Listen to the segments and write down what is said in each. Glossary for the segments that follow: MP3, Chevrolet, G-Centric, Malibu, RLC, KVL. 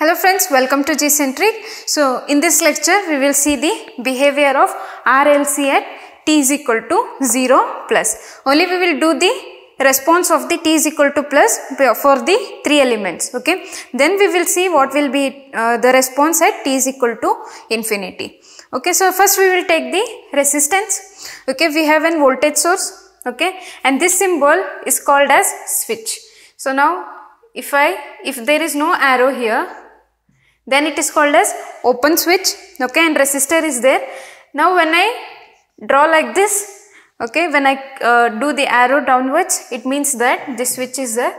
Hello friends, welcome to G-Centric. So in this lecture we will see the behavior of RLC at t is equal to 0 plus. Only we will do the response of the t is equal to plus for the three elements, okay. Then we will see what will be the response at t is equal to infinity, okay. So first we will take the resistance, okay. We have a voltage source, okay, and this symbol is called as switch. So now if there is no arrow here, then it is called as open switch, okay, and resistor is there. Now when I draw like this, okay, when I do the arrow downwards, it means that this switch is there.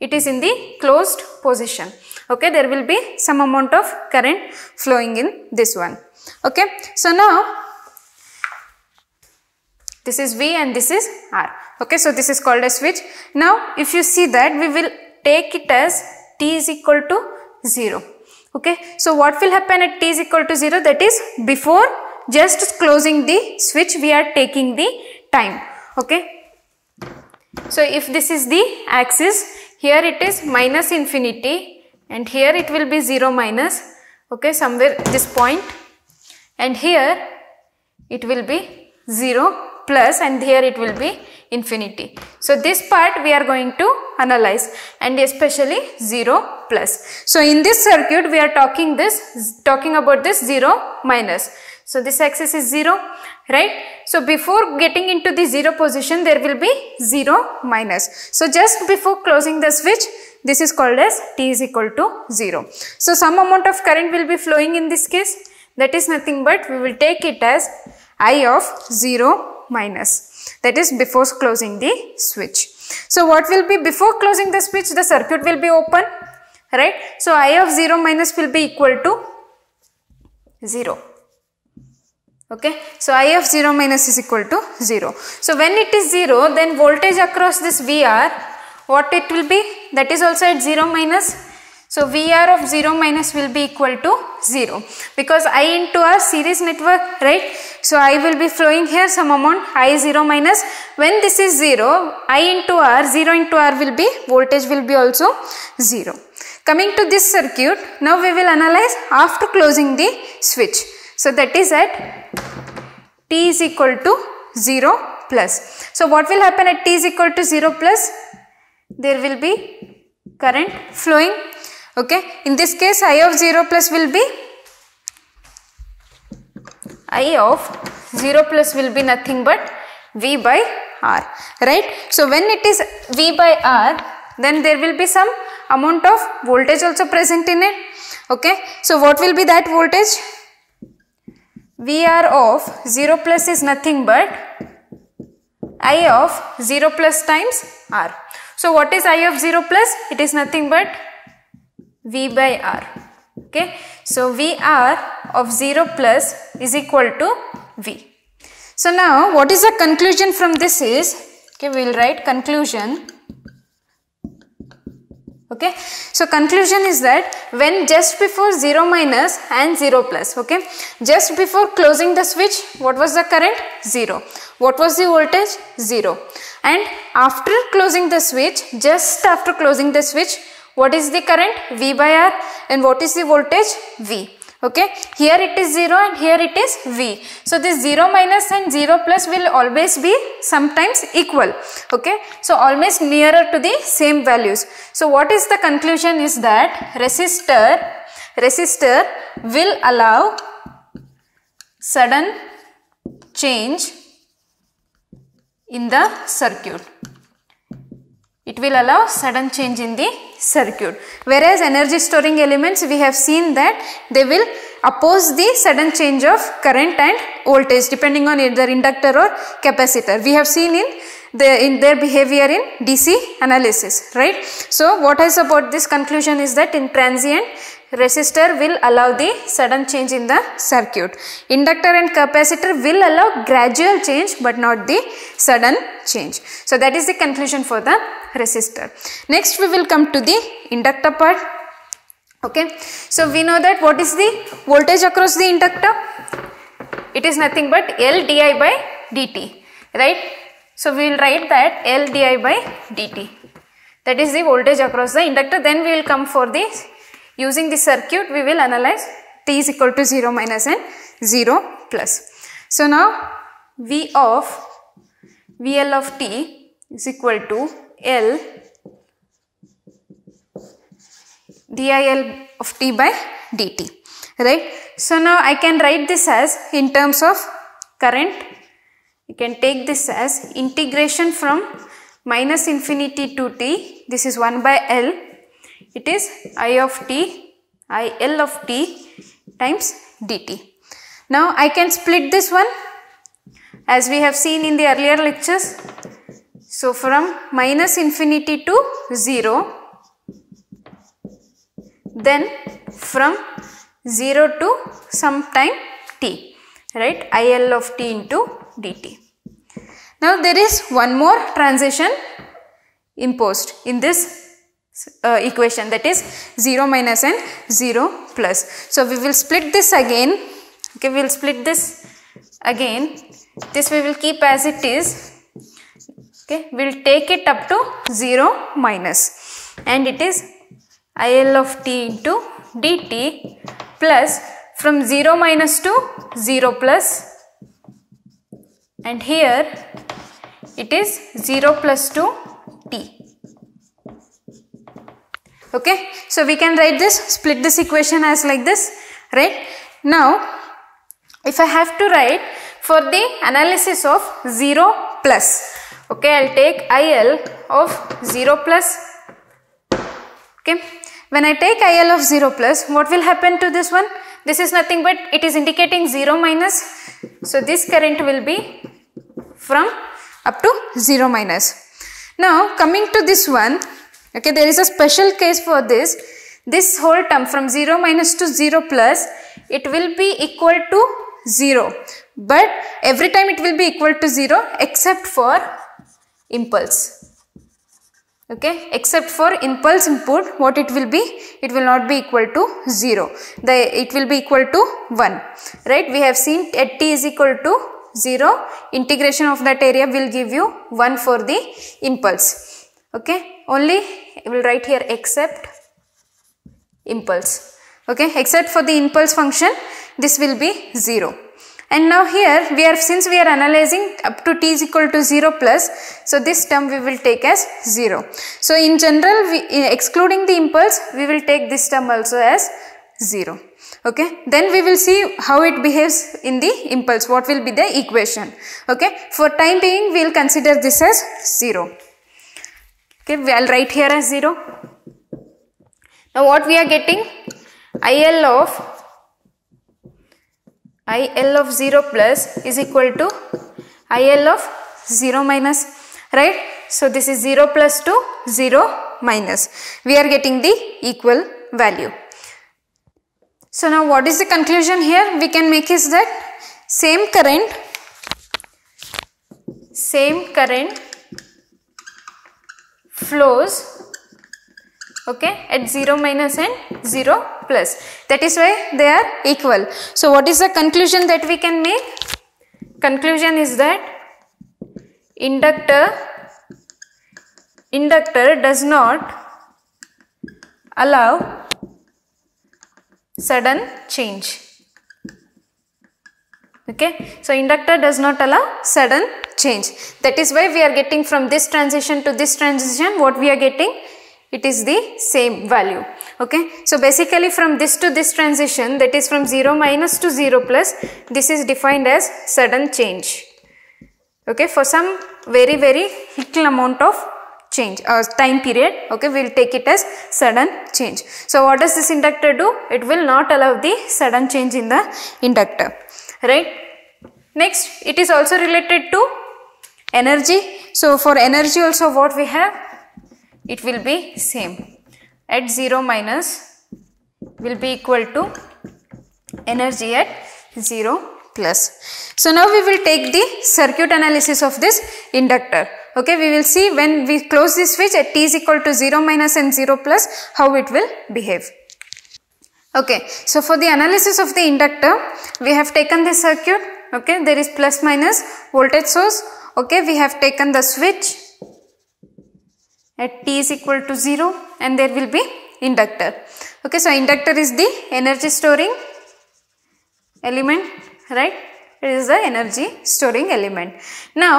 It is in the closed position. Okay, there will be some amount of current flowing in this one. Okay, so now this is V and this is R. Okay, so this is called a switch. Now, if you see that, we will take it as t is equal to 0. Okay, so what will happen at t is equal to 0? That is, before just closing the switch, we are taking the time, okay. So if this is the axis, here it is minus infinity and here it will be 0 minus, okay, somewhere this point, and here it will be 0 plus and here it will be infinity. So this part we are going to analyze, and especially 0 plus. So in this circuit we are talking about this 0 minus. So this axis is 0, right? So before getting into the 0 position, there will be 0 minus. So just before closing the switch, this is called as t is equal to 0. So some amount of current will be flowing in this case. That is nothing but we will take it as I of 0 minus. That is before closing the switch. So what will be before closing the switch? The circuit will be open, right? So I of 0 minus will be equal to 0. Okay, so I of 0 minus is equal to 0. So when it is 0, then voltage across this VR, what it will be? That is also at 0 minus. So VR of 0 minus will be equal to 0, because I into our series network, right? So I will be flowing here some amount, I 0 minus. When this is 0, I into R, 0 into R will be, voltage will be also 0. Coming to this circuit, now we will analyze after closing the switch. So that is at t is equal to 0 plus. So what will happen at t is equal to 0 plus? There will be current flowing. Okay. In this case, I of 0 plus will be, I of 0 plus will be nothing but V by R, right? So when it is V by R, then there will be some amount of voltage also present in it. Okay. So what will be that voltage? VR of 0 plus is nothing but I of 0 plus times R. So what is I of 0 plus? It is nothing but V by R. Okay. So VR of 0 plus is equal to V. So now what is the conclusion from this is, okay, we will write conclusion. Okay, so conclusion is that when just before 0 minus and 0 plus, okay, just before closing the switch, what was the current? 0. What was the voltage? 0. And after closing the switch, just after closing the switch, what is the current? V by R. And what is the voltage? V. Okay, here it is 0 and here it is V. So this 0 minus and 0 plus will always be sometimes equal. Okay, so always nearer to the same values. So what is the conclusion is that resistor will allow sudden change in the circuit. It will allow sudden change in the circuit. Whereas energy storing elements, we have seen that they will oppose the sudden change of current and voltage depending on either inductor or capacitor. We have seen in their behavior in DC analysis, right? So what is about this conclusion is that in transient, resistor will allow the sudden change in the circuit. Inductor and capacitor will allow gradual change but not the sudden change. So that is the conclusion for the resistor. Next we will come to the inductor part. Okay. So we know that what is the voltage across the inductor? It is nothing but L di by dt, right? So we will write that L di by dt. That is the voltage across the inductor. Then we will come for the Using the circuit, we will analyze t is equal to 0 minus and 0 plus. So now V of VL of t is equal to L dIL of t by dt, right? So now I can write this as in terms of current. You can take this as integration from minus infinity to t, this is 1 by L, it is I of t, IL of t times dt. Now I can split this one as we have seen in the earlier lectures. So from minus infinity to 0, then from 0 to some time t, right, IL of t into dt. Now there is one more transition imposed in this equation, that is 0 minus and 0 plus. So we will split this again. Okay, we will split this again. This we will keep as it is. Okay, we will take it up to 0 minus, and it is IL of t into dt plus from 0 minus to 0 plus, and here it is 0 plus to t. Okay, so we can write this, split this equation as like this, right? Now if I have to write for the analysis of 0 plus, okay, I will take IL of 0 plus, okay. When I take IL of 0 plus, what will happen to this one? This is nothing but it is indicating 0 minus. So this current will be from up to 0 minus. Now coming to this one, okay, there is a special case for this. This whole term from 0 minus to 0 plus, it will be equal to 0. But every time it will be equal to 0 except for impulse. Okay, except for impulse input, what it will be? It will not be equal to 0. It will be equal to 1, right? We have seen at t is equal to 0, integration of that area will give you 1 for the impulse. Okay, only I will write here except impulse. Okay, except for the impulse function, this will be 0. And now here we are, since we are analyzing up to t is equal to 0 plus, so this term we will take as 0. So in general, excluding the impulse, we will take this term also as 0. Okay, then we will see how it behaves in the impulse, what will be the equation. Okay, for time being we will consider this as 0. Okay, I will write here as 0. Now what we are getting? IL of 0 plus is equal to IL of 0 minus, right? So this is 0 plus to 0 minus. We are getting the equal value. So now what is the conclusion here? We can make is that same current flows, okay, at 0 minus and 0 plus. That is why they are equal. So what is the conclusion that we can make? Conclusion is that inductor does not allow sudden change. Okay, so inductor does not allow sudden change. That is why we are getting from this transition to this transition, what we are getting? It is the same value. Okay, so basically from this to this transition, that is from 0 minus to 0 plus, this is defined as sudden change. Okay, for some very very little amount of change or time period, okay, we will take it as sudden change. So what does this inductor do? It will not allow the sudden change in the inductor, right? Next, it is also related to energy. So for energy also, what we have? It will be same, at 0 minus will be equal to energy at 0 plus. So now we will take the circuit analysis of this inductor. Okay, we will see when we close this switch at t is equal to 0 minus and 0 plus how it will behave. Okay, so for the analysis of the inductor, we have taken the circuit. Okay, there is plus minus, voltage source. Okay, we have taken the switch at t is equal to 0, and there will be inductor. Okay, so inductor is the energy storing element, right? It is the energy storing element. Now,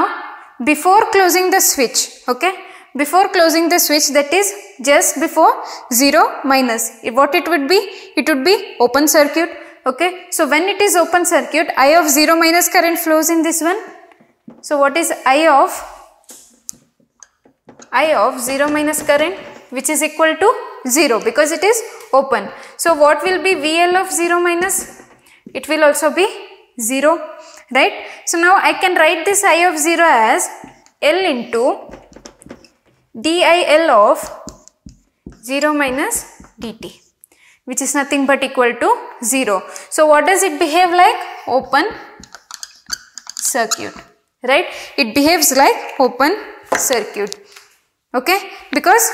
before closing the switch, okay, before closing the switch, that is just before 0 minus, what it would be? It would be open circuit. Okay, so when it is open circuit, I of 0 minus current flows in this one. So what is I of 0 minus current, which is equal to 0 because it is open. So what will be VL of 0 minus? It will also be 0, right? So now I can write this I of 0 as L into DIL of 0 minus DT, which is nothing but equal to 0. So what does it behave like? Open circuit, right? It behaves like open circuit, okay, because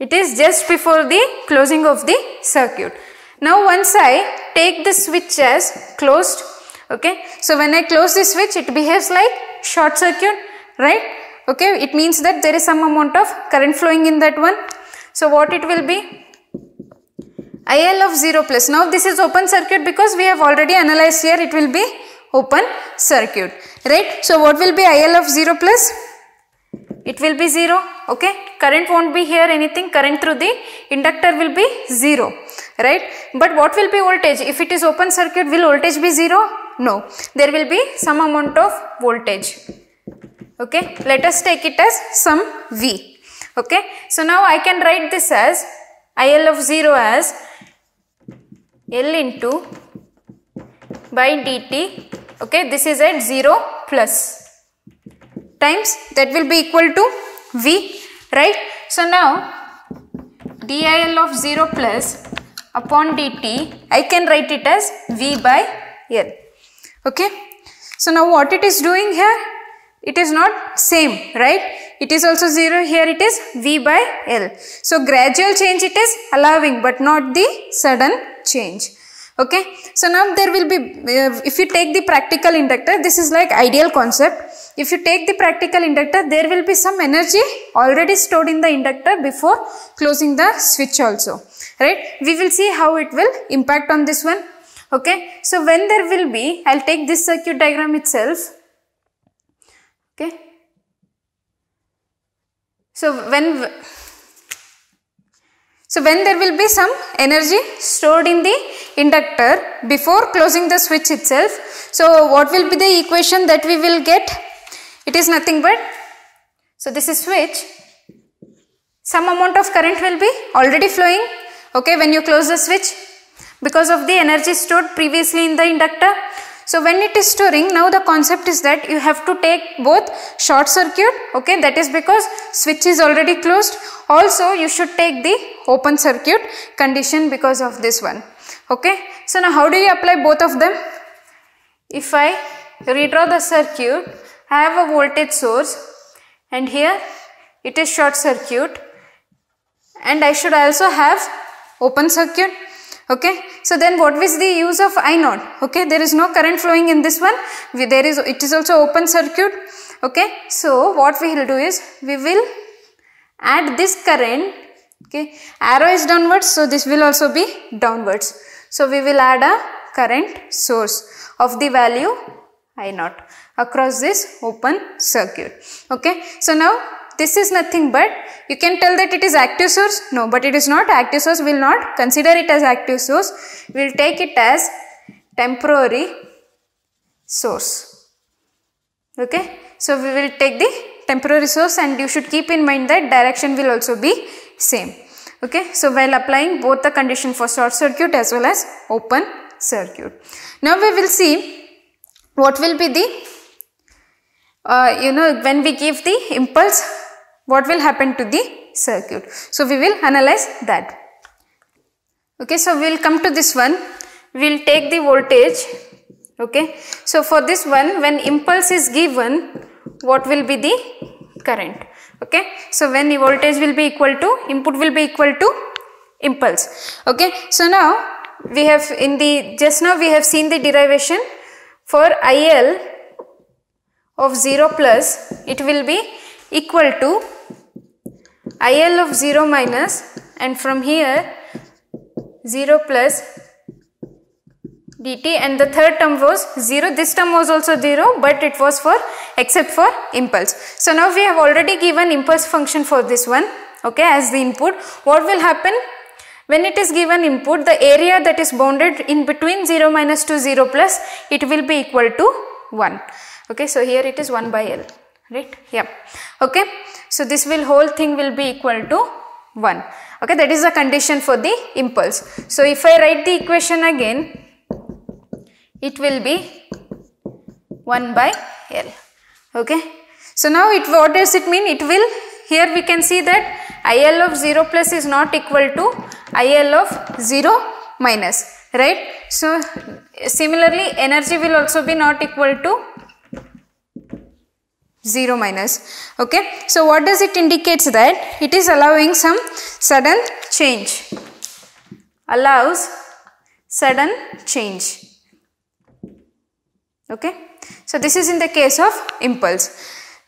it is just before the closing of the circuit. Now once I take the switch as closed, okay, so when I close the switch, it behaves like short circuit, right? Okay, it means that there is some amount of current flowing in that one. So what it will be? IL of 0 plus. Now this is open circuit because we have already analyzed here, it will be open circuit, right? So what will be IL of 0 plus? It will be 0, okay, current won't be here anything, current through the inductor will be 0, right? But what will be voltage? If it is open circuit, will voltage be 0? No, there will be some amount of voltage, okay, let us take it as some V, okay. So now I can write this as IL of 0 as L into by DT, okay, this is at 0 plus times, that will be equal to V, right? So now DIL of 0 plus upon DT, I can write it as V by L, okay. So now what it is doing here? It is not same, right? It is also 0, here it is V by L. So gradual change it is allowing, but not the sudden change, okay. So now there will be, if you take the practical inductor, this is like ideal concept. If you take the practical inductor, there will be some energy already stored in the inductor before closing the switch also, right? We will see how it will impact on this one, okay. So when there will be, I'll take this circuit diagram itself, okay. So when there will be some energy stored in the inductor before closing the switch itself, so what will be the equation that we will get? It is nothing but, so this is switch, some amount of current will be already flowing, okay, when you close the switch because of the energy stored previously in the inductor. So when it is storing, now the concept is that you have to take both short circuit, okay, that is because switch is already closed. Also you should take the open circuit condition because of this one, okay. So now how do you apply both of them? If I redraw the circuit, I have a voltage source and here it is short circuit, and I should also have open circuit. Okay, so then what is the use of I0? Okay, there is no current flowing in this one. There is, it is also open circuit. Okay, so what we will do is we will add this current. Okay, arrow is downwards, so this will also be downwards. So we will add a current source of the value I0 across this open circuit. Okay, so now this is nothing but, you can tell that it is active source. No, but it is not active source. We will not consider it as active source. We will take it as temporary source. Okay. So we will take the temporary source, and you should keep in mind that direction will also be same. Okay. So while applying both the condition for short circuit as well as open circuit. Now we will see what will be the, when we give the impulse, what will happen to the circuit. So we will analyze that. Okay, so we will come to this one. We will take the voltage. Okay, so for this one, when impulse is given, what will be the current? Okay, so when the voltage will be equal to, input will be equal to impulse. Okay, so now we have just now we have seen the derivation for IL of 0 plus, it will be equal to IL of 0 minus and from here 0 plus dt, and the third term was 0. This term was also 0, but it was for except for impulse. So now we have already given impulse function for this one, okay, as the input. What will happen? When it is given input, the area that is bounded in between 0 minus to 0 plus, it will be equal to 1. Okay, so here it is 1 by L, right? Yeah. Okay, so this will whole thing will be equal to 1. Okay, that is the condition for the impulse. So if I write the equation again, it will be 1 by L. Okay, so now it, what does it mean? It will, here we can see that IL of 0 plus is not equal to IL of 0 minus, right? So similarly, energy will also be not equal to 0 minus. Okay, so what does it indicates? That it is allowing some sudden change, allows sudden change. Okay, so this is in the case of impulse.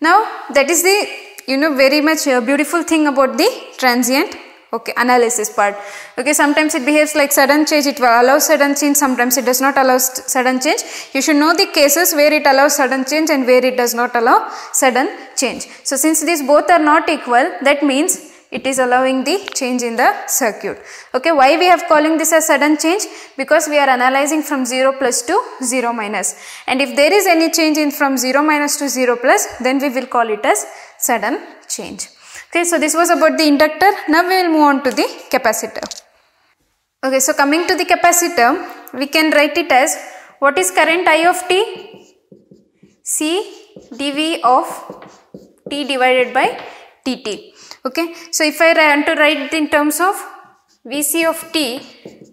Now that is the, you know, very much beautiful thing about the transient, okay, analysis part. Okay, sometimes it behaves like sudden change, it allows sudden change, sometimes it does not allow sudden change. You should know the cases where it allows sudden change and where it does not allow sudden change. So since these both are not equal, that means it is allowing the change in the circuit. Okay, why we have calling this as sudden change? Because we are analyzing from 0 plus to 0 minus. And if there is any change in from 0 minus to 0 plus, then we will call it as sudden change. Okay, so this was about the inductor. Now we will move on to the capacitor. Okay, so coming to the capacitor, we can write it as, what is current I of t? C dv of t divided by dt. Okay, so if I want to write in terms of Vc of t,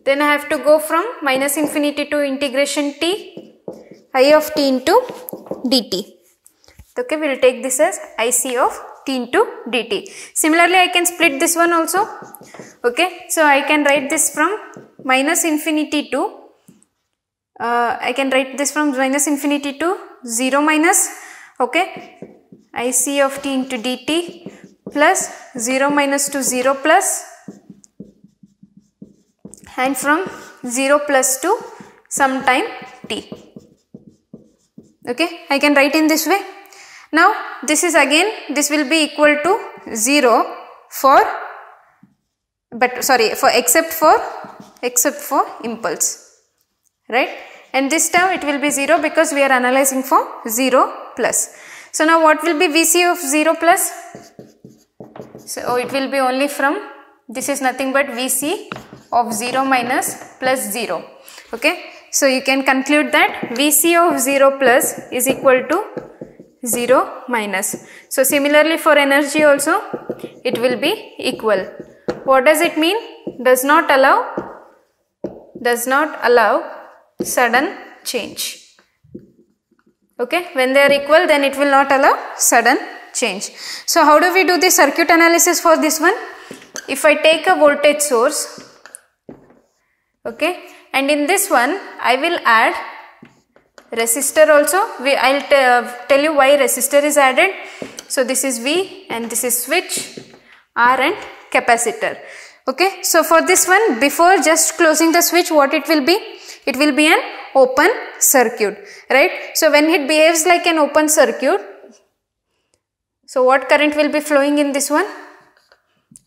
then I have to go from minus infinity to integration t, I of t into dt. Okay, we will take this as Ic of t into dt. Similarly, I can split this one also. Okay, so I can write this from minus infinity to, I can write this from minus infinity to 0 minus, okay, Ic of t into dt, plus 0 minus to 0 plus, and from 0 plus to some time t. Okay, I can write in this way. Now this is again, this will be equal to 0 for, but sorry, for except for impulse, right? And this term it will be 0 because we are analyzing for 0 plus. So now what will be Vc of 0 plus? So it will be only from, this is nothing but Vc of 0 minus plus 0. Okay, so you can conclude that Vc of 0 plus is equal to 0 minus. So similarly for energy also it will be equal. What does it mean? Does not allow sudden change. Okay, when they are equal, then it will not allow sudden change. So how do we do the circuit analysis for this one? If I take a voltage source, okay, and in this one I will add resistor also. I'll tell you why resistor is added. So this is V and this is switch, R and capacitor. Okay, so for this one, before just closing the switch, what it will be? It will be an open circuit, right? So when it behaves like an open circuit, so what current will be flowing in this one?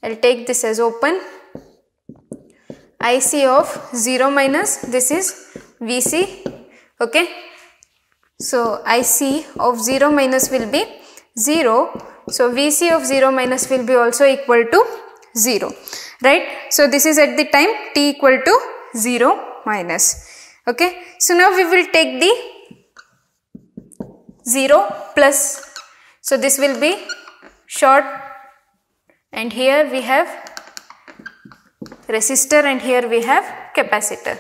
I'll take this as open. Ic of 0 minus, this is Vc. Okay, so Ic of 0 minus will be 0. So Vc of 0 minus will be also equal to 0, right? So this is at the time t equal to 0 minus. Okay, so now we will take the 0 plus. So this will be short, and here we have resistor and here we have capacitor.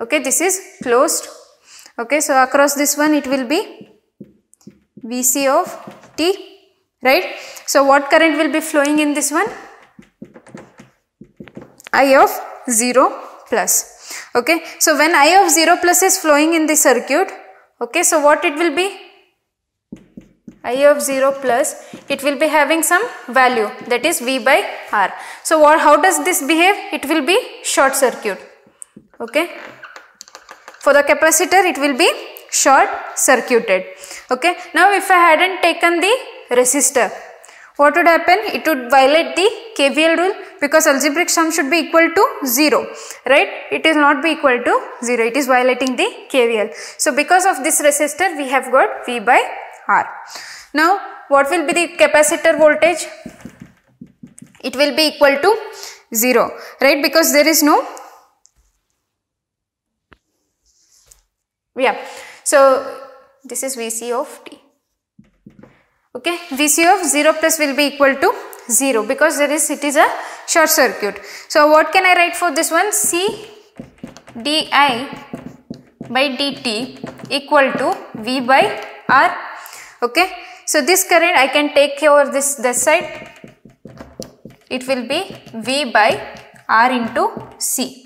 Okay, this is closed. Okay, so across this one it will be Vc of t, right? So what current will be flowing in this one? I of 0 plus. Okay, so when I of 0 plus is flowing in the circuit, okay, so what it will be? I of 0 plus, it will be having some value, that is V by R. So what, how does this behave? It will be short circuit. Okay. For the capacitor it will be short circuited. Okay. Now if I hadn't taken the resistor, what would happen? It would violate the KVL rule, because algebraic sum should be equal to 0, right? It is not be equal to 0, it is violating the KVL. So because of this resistor we have got V by R. Now what will be the capacitor voltage? It will be equal to 0, right? Because there is no, yeah, so this is Vc of t. Okay, Vc of 0 plus will be equal to 0, because there is, it is a short circuit. So what can I write for this one? C di by dt equal to V by R. Okay, so this current I can take care of this side. It will be V by R into C.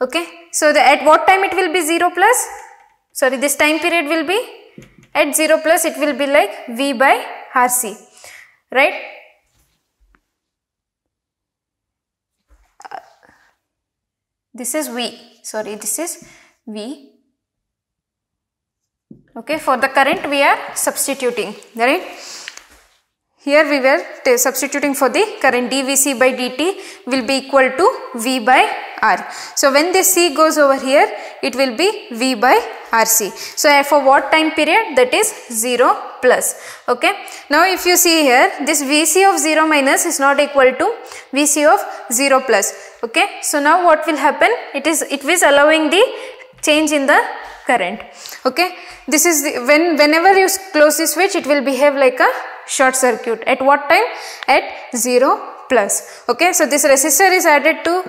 Okay, so the, at what time it will be 0 plus? Sorry, this time period will be at 0 plus, it will be like V by RC, right? This is V, sorry, this is V. Okay, for the current we are substituting, right? Here we were substituting for the current. dVc by dt will be equal to V by R. So when this C goes over here, it will be V by RC. So for what time period? That is 0 plus. Okay. Now if you see here, this Vc of 0 minus is not equal to Vc of 0 plus. Okay. So now what will happen? It is allowing the change in the current. Okay. This is the, whenever you close the switch, it will behave like a short circuit. At what time? At 0 plus. Okay. So this resistor is added to,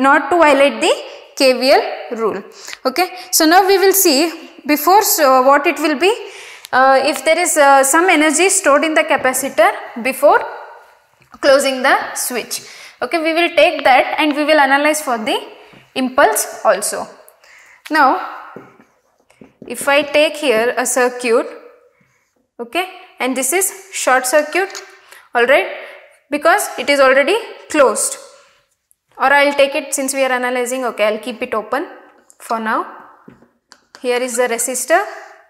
not to violate the KVL rule. Okay, so now we will see before, so what it will be, if there is some energy stored in the capacitor before closing the switch. Okay, we will take that and we will analyze for the impulse also. Now if I take here a circuit, okay, and this is short circuit, alright, because it is already closed. Or I will take it, since we are analyzing, okay, I will keep it open for now. Here is the resistor,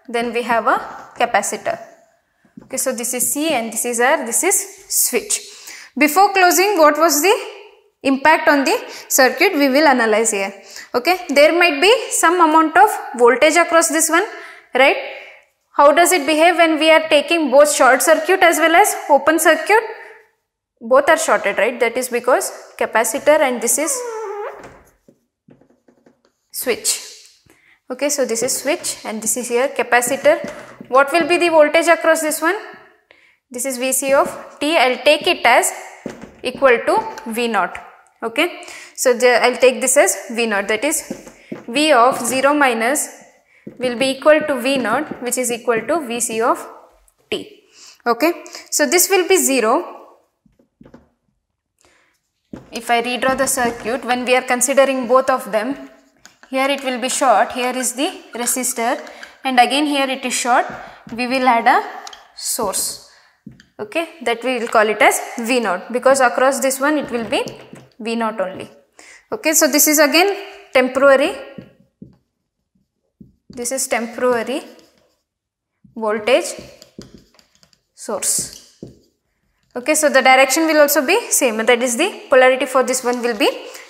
then we have a capacitor. Okay, so this is C and this is R, this is switch. Before closing, what was the impact on the circuit? We will analyze here. Okay, there might be some amount of voltage across this one, right? How does it behave when we are taking both short circuit as well as open circuit? Both are shorted, right? That is because capacitor and this is switch. Okay, so this is switch and this is here capacitor. What will be the voltage across this one? This is Vc of t. I will take it as equal to V naught. Okay, so I will take this as V naught. That is V of 0 minus will be equal to V naught, which is equal to Vc of t. Okay, so this will be 0. If I redraw the circuit, when we are considering both of them, here it will be short, here is the resistor, and again here it is short, we will add a source, okay, that we will call it as V0, because across this one it will be V0 only. Okay, so this is again temporary, this is temporary voltage source. Okay, so the direction will also be same, that is the polarity for this one will be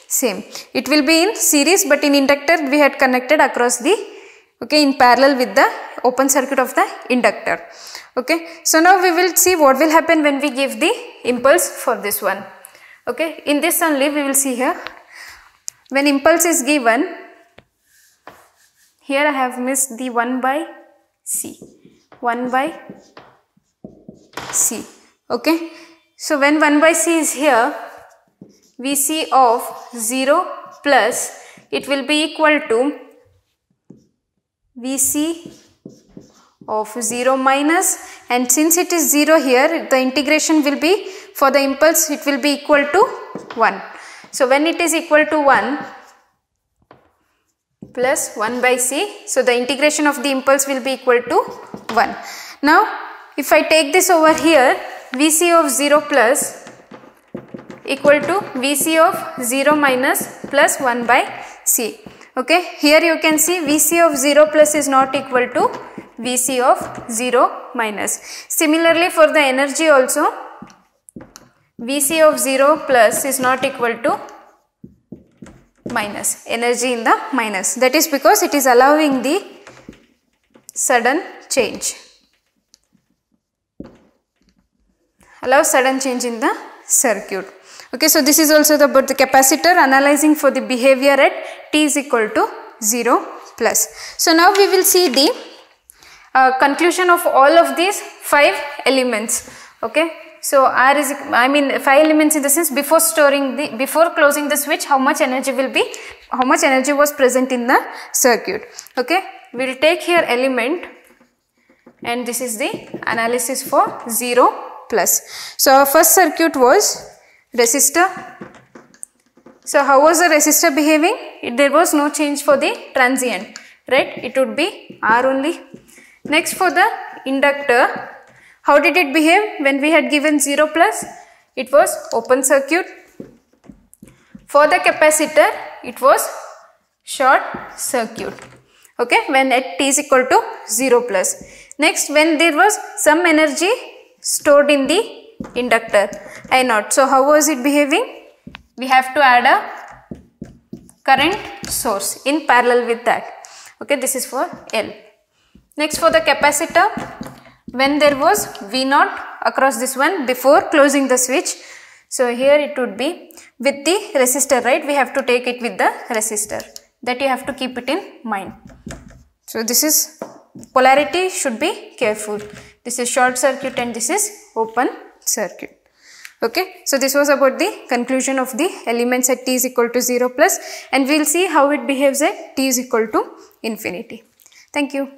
same. It will be in series, but in inductor we had connected across the, okay, in parallel with the open circuit of the inductor. Okay, so now we will see what will happen when we give the impulse for this one. Okay, in this only we will see here, when impulse is given, here I have missed the 1 by C, 1 by C. Okay, so when 1 by C is here, Vc of 0 plus, it will be equal to Vc of 0 minus, and since it is 0 here, the integration will be, for the impulse it will be equal to 1. So when it is equal to 1 plus 1 by C, so the integration of the impulse will be equal to 1. Now If I take this over here, VC of 0 plus equal to VC of 0 minus plus 1 by C. Okay, here you can see VC of 0 plus is not equal to VC of 0 minus. Similarly, for the energy also, VC of 0 plus is not equal to minus, energy in the minus. That is because it is allowing the sudden change. Allow sudden change in the circuit. Okay, so this is also about the capacitor, analyzing for the behavior at t is equal to 0 plus. So now we will see the conclusion of all of these 5 elements. Okay, so R is, I mean 5 elements in the sense before closing the switch, how much energy was present in the circuit. Okay, we will take here element, and this is the analysis for 0 plus. So our first circuit was resistor. So how was the resistor behaving? There was no change for the transient, right? It would be R only. Next, for the inductor, how did it behave when we had given 0 plus? It was open circuit. For the capacitor, it was short circuit. Okay, when at t is equal to 0 plus. Next, when there was some energy stored in the inductor I0. So how was it behaving? We have to add a current source in parallel with that. Okay, this is for L. Next, for the capacitor, when there was V0 across this one before closing the switch. So here it would be with the resistor, right? We have to take it with the resistor, that you have to keep it in mind. So this is polarity, should be careful. This is short circuit and this is open circuit. Okay, so this was about the conclusion of the elements at t is equal to 0 plus, and we will see how it behaves at t is equal to infinity. Thank you.